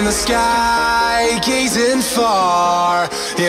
In the sky, gazing far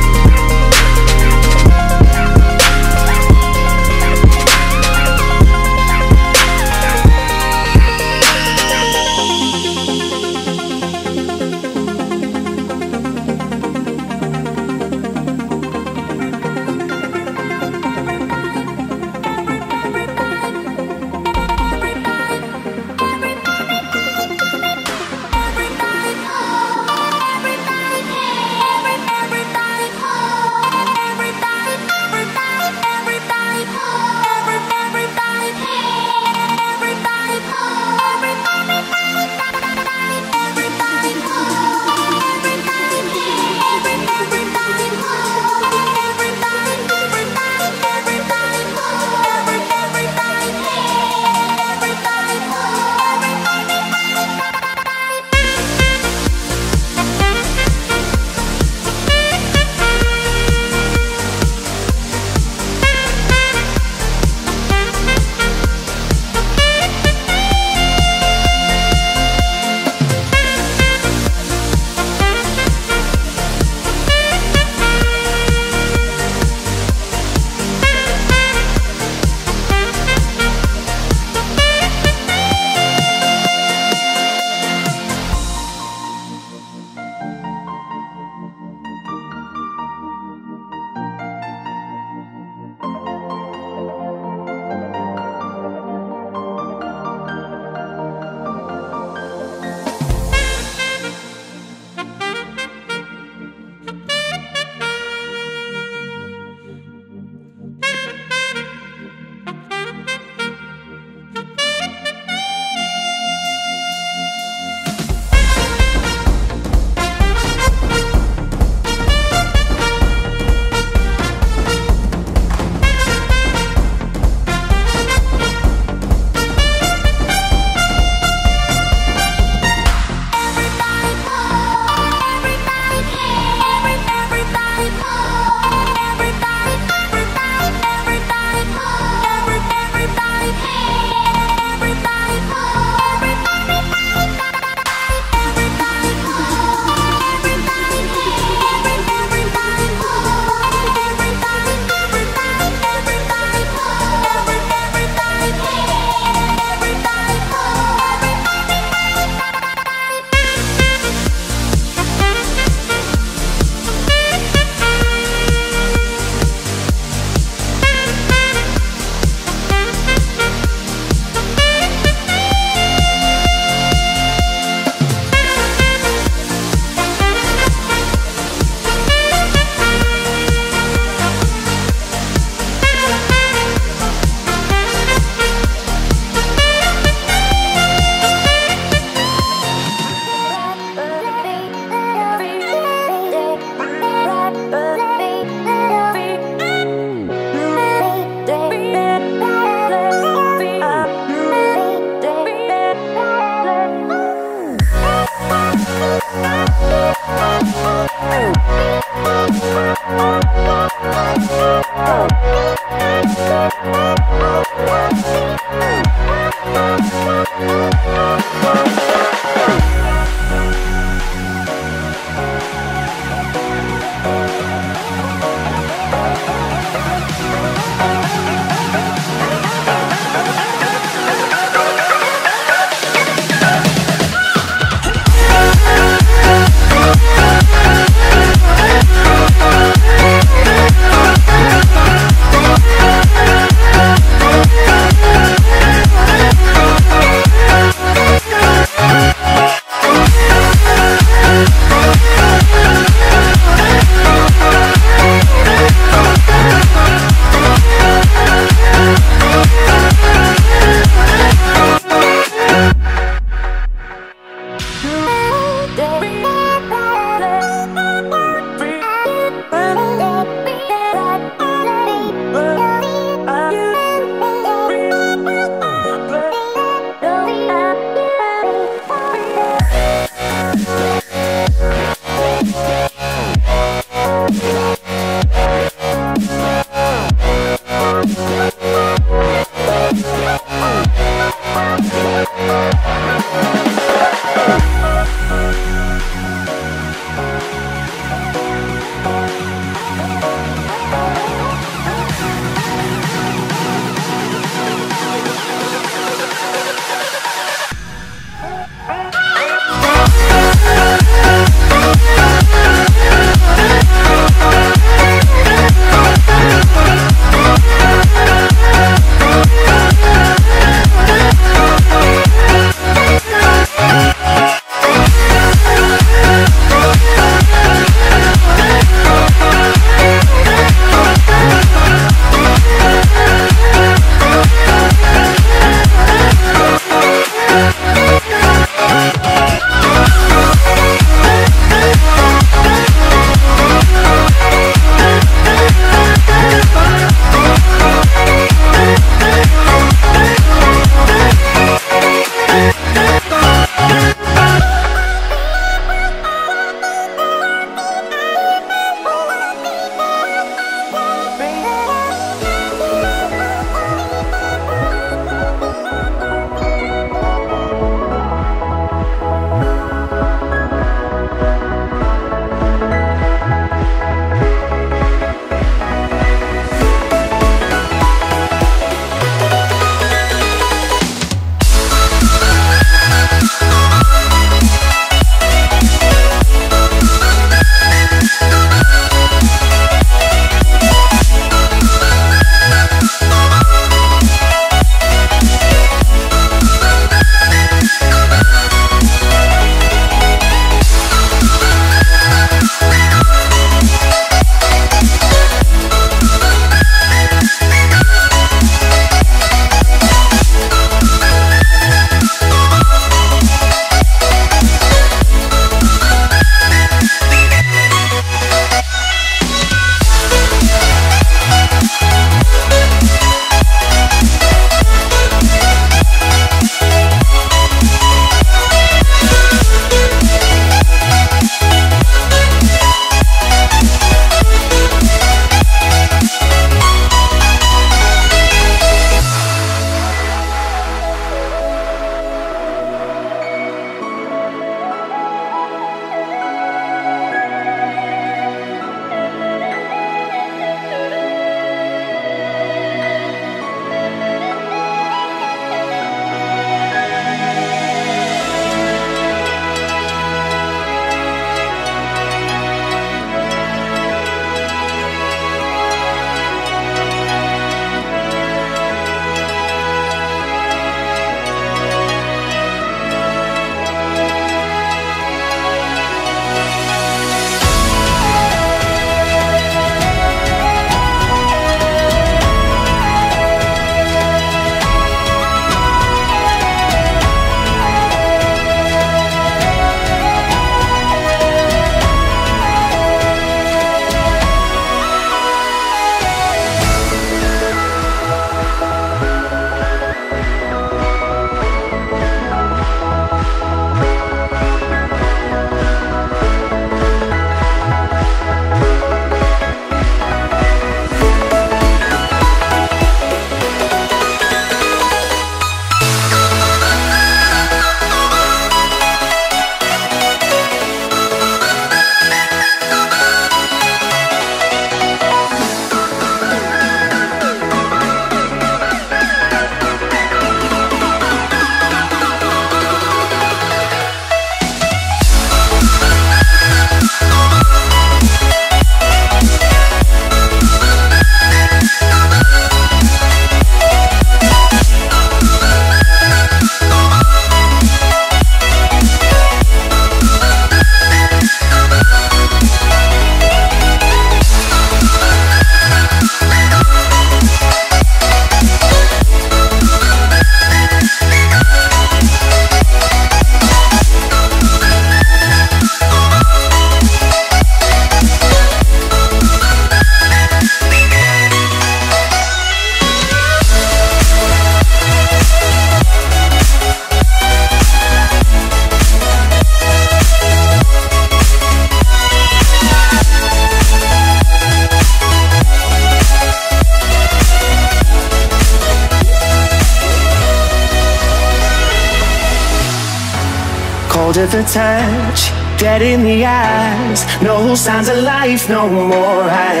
Cold at the touch, dead in the eyes. No signs of life no more. I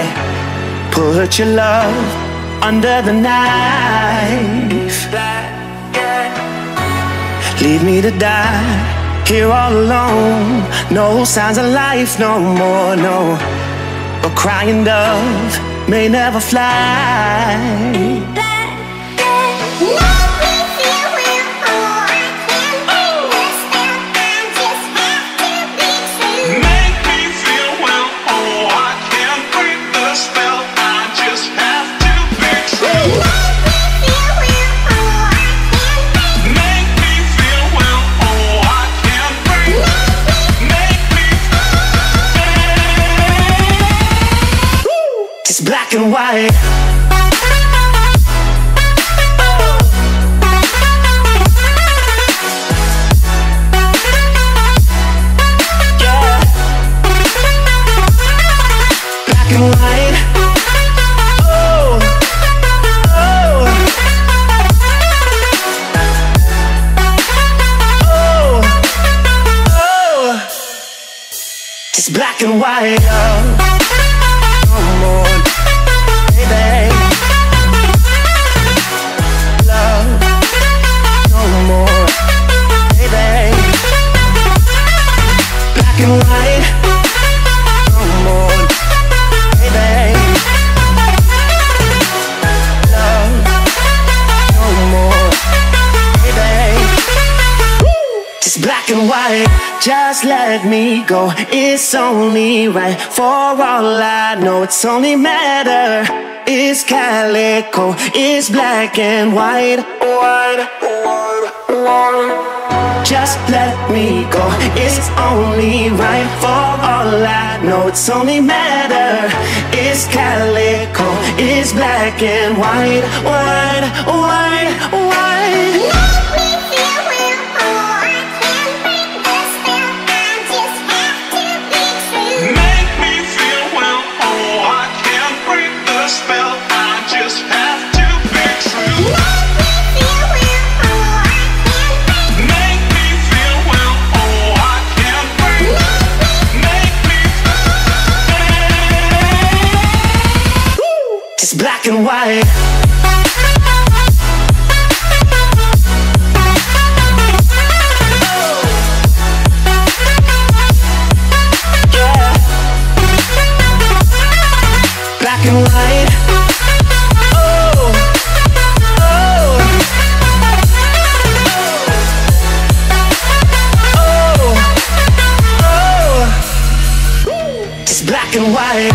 put your love under the knife. Leave me to die here all alone. No signs of life no more, no. A crying dove may never fly. It's black and white. It's black and white, oh. Come on, baby. Love, no more, baby. Black and white, come on, baby. Love, no more, baby. It's black and white. Just let me go, it's only right. For all I know, it's only matter. It's calico, it's black and white. Just let me go, it's only right. For all I know, it's only matter. It's calico, it's black and white. White. It's black and white.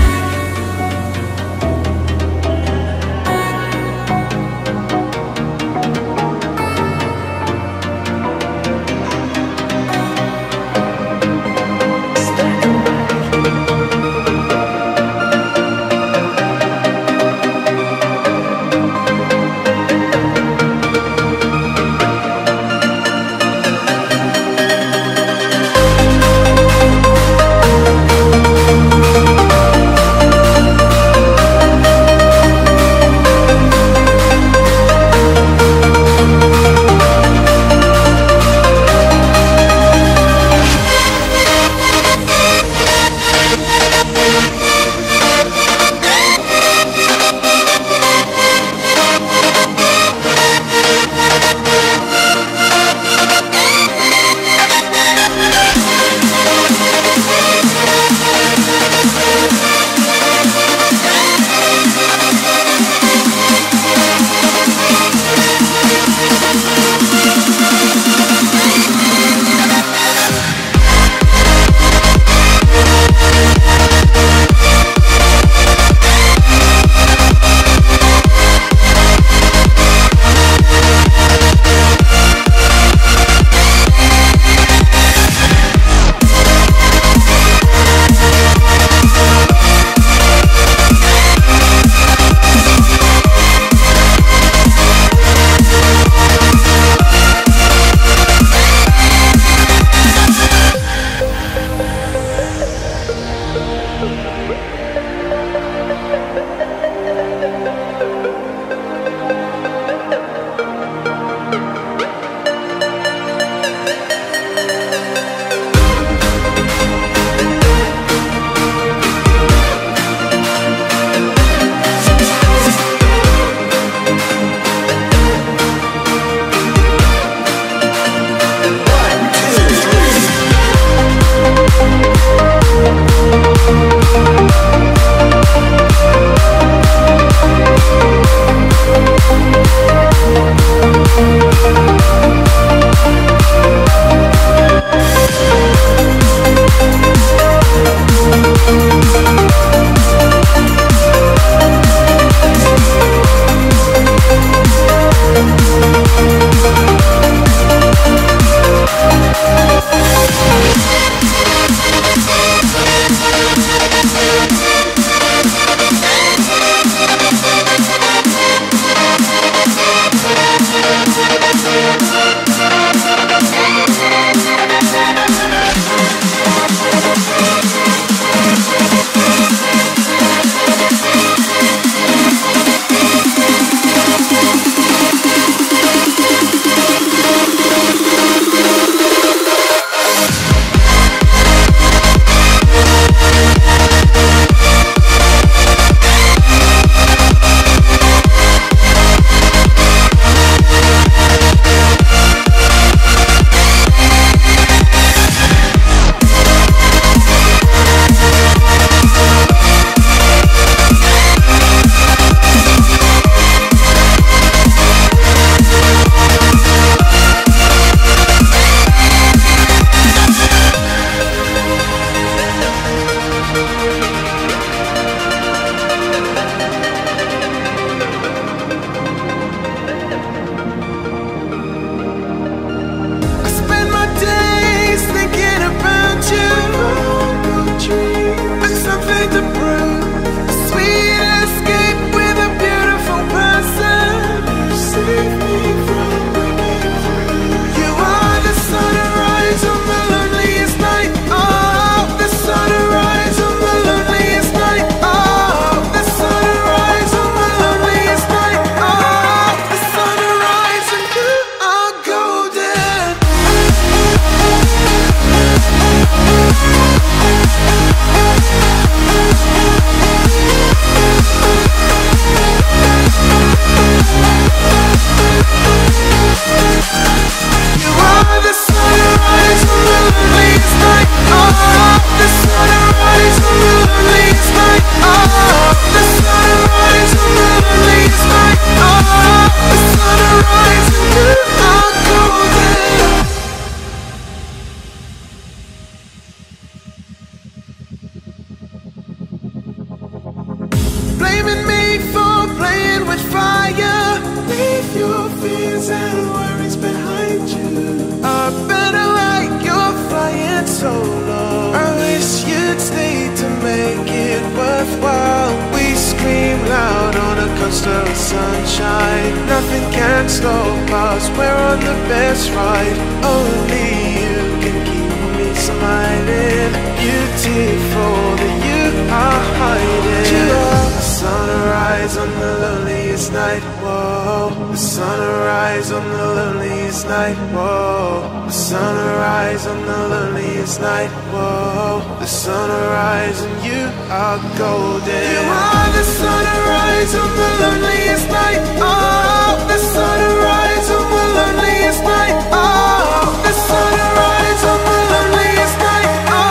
so long. I wish you'd stay to make it worthwhile. We scream loud on a coast of sunshine. Nothing can stop us, we're on the best ride. Only you can keep me smiling. Beautiful that you are hiding. You are the sunrise on the loneliest night, whoa. The sunrise on the loneliest night, whoa. The sunrise on the loneliest night, whoa. The sunrise and you are golden. You are the sunrise on the loneliest night, oh. The sunrise on the loneliest night, oh. The sunrise on the loneliest night, oh.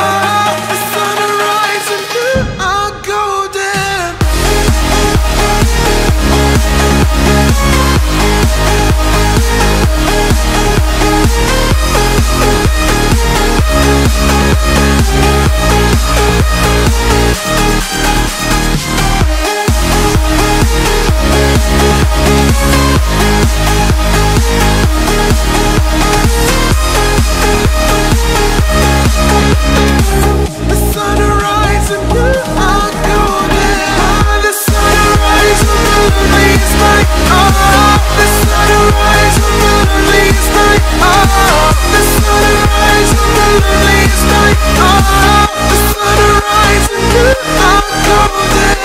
The sunrise and you are golden. The sun rises and you are golden. Oh, the sun rises and the loneliest night. Oh, the sun rises and the loneliest night. Oh, the sun rises and the loneliest night. Oh, the sun rises and you are golden.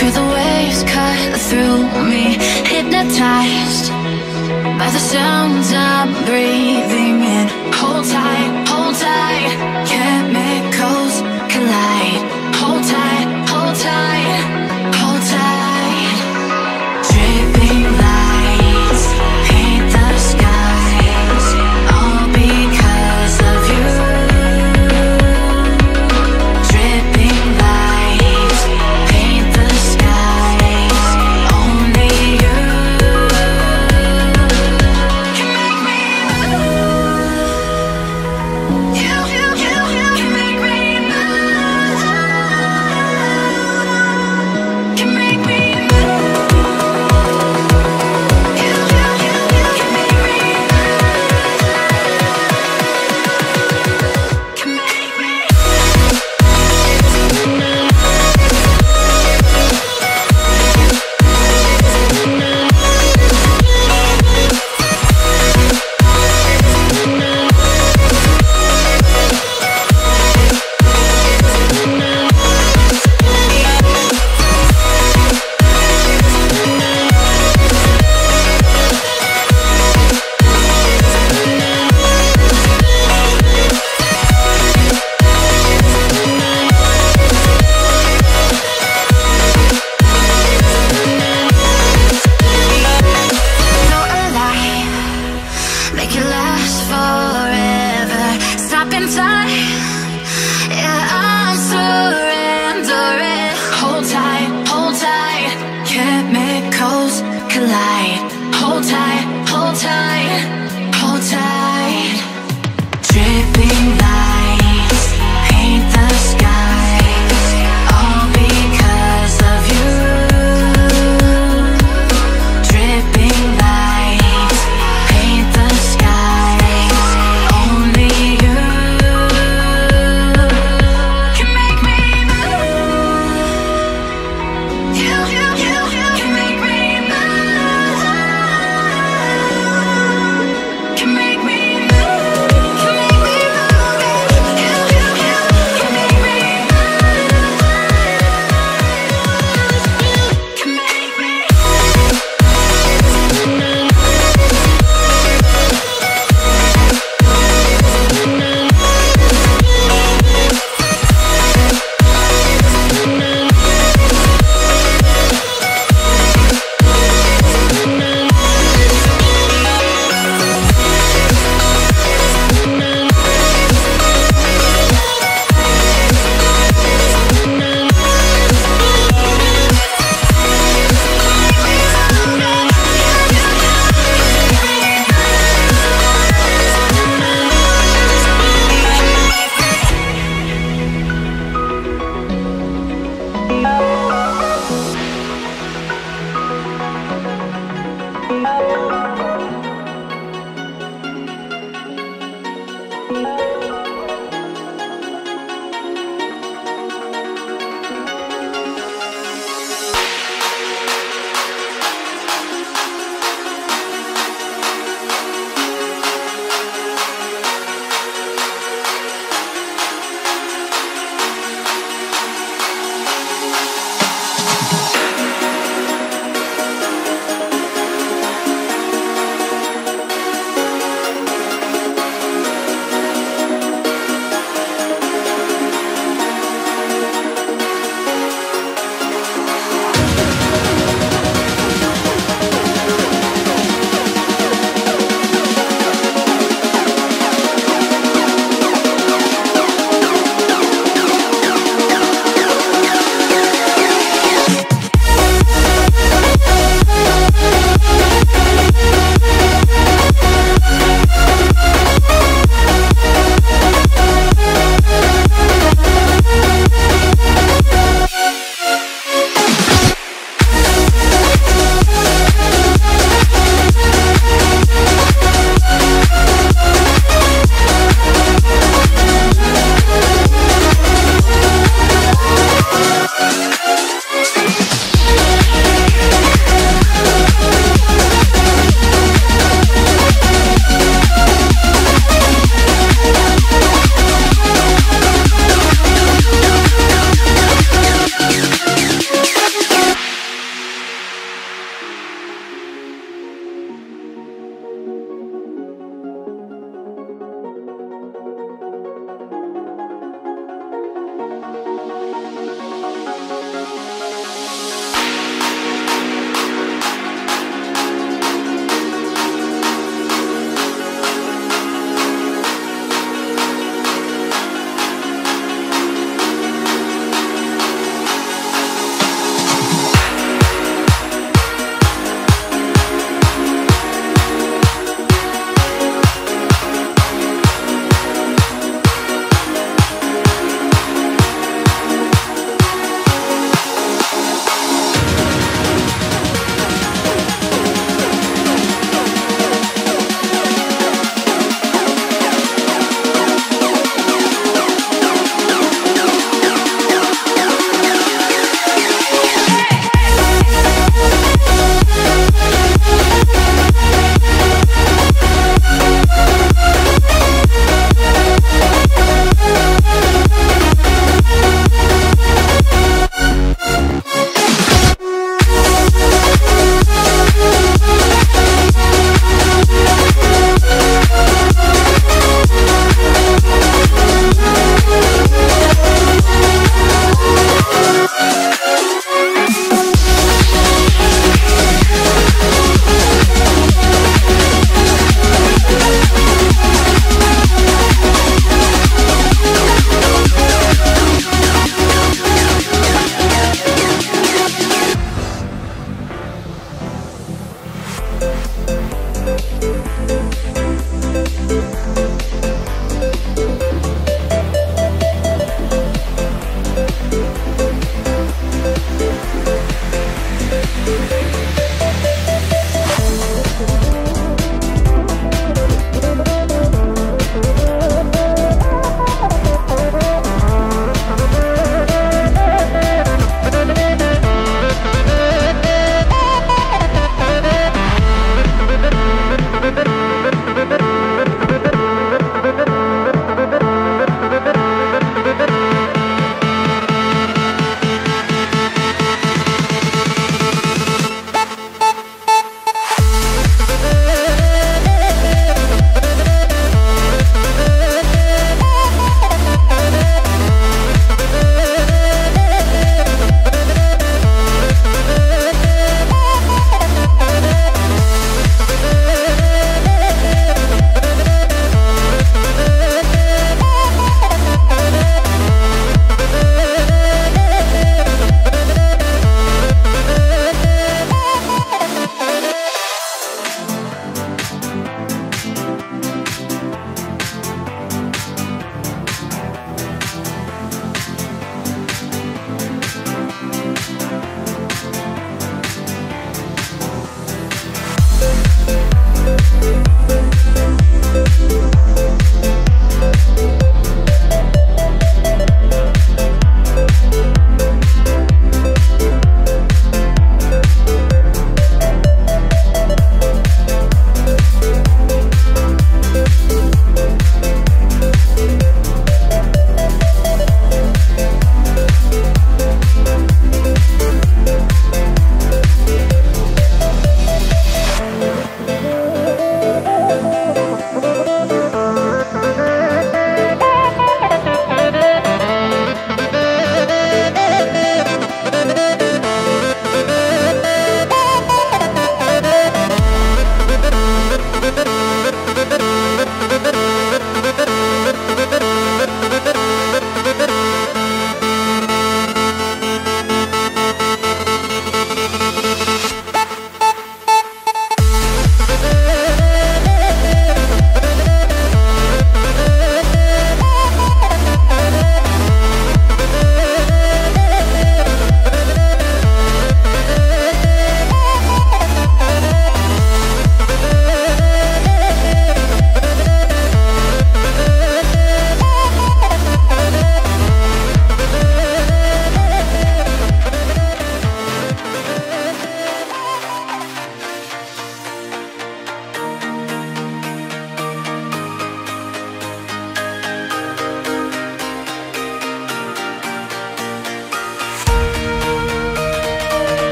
feel the waves cut through me, hypnotized by the sounds I'm breathing in. Hold tight, chemicals collide. Hold tight, hold tight, hold tight. Dripping lights paint the skies, all because of you. Dripping lights paint the skies, only you can make me move. You can make me move.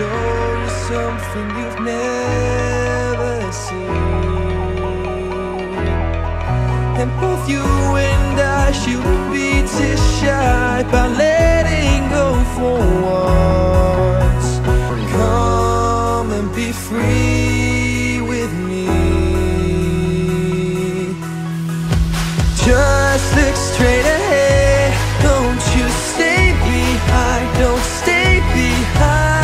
show you something you've never seen. And both you and I shouldn't be too shy by letting go for once. Come and be free with me. Just look straight ahead, don't you stay behind, don't stay behind.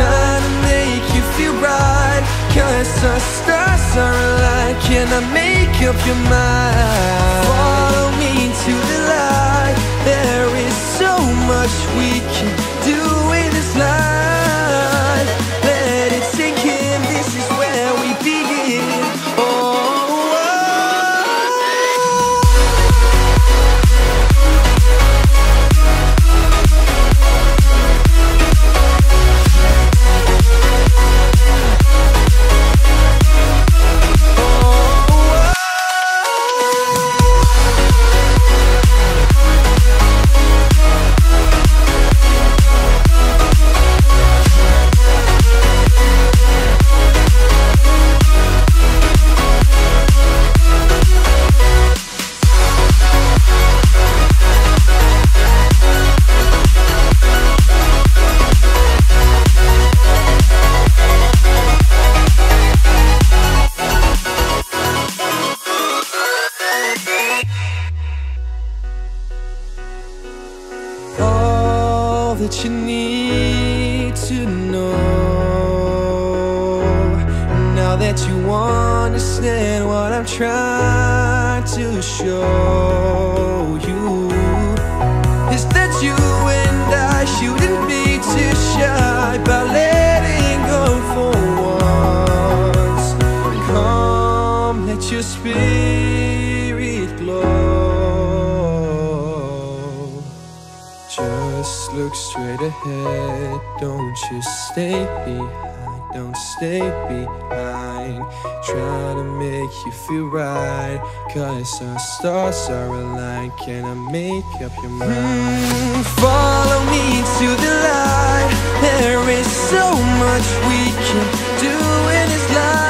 Trying to make you feel right, 'cause our stars are aligned. Can I make up your mind? Follow me to the light, there is so much we can do in this life. Let it sink in, this is where we begin. That you need to know, now that you understand what I'm trying to show you, is that you and I shouldn't be too shy by letting go for once. Come, let your spirit glow. Just look straight ahead, don't you stay behind, don't stay behind. Try to make you feel right, 'cause our stars are aligned. Can I make up your mind? Follow me to the light, there is so much we can do in this life.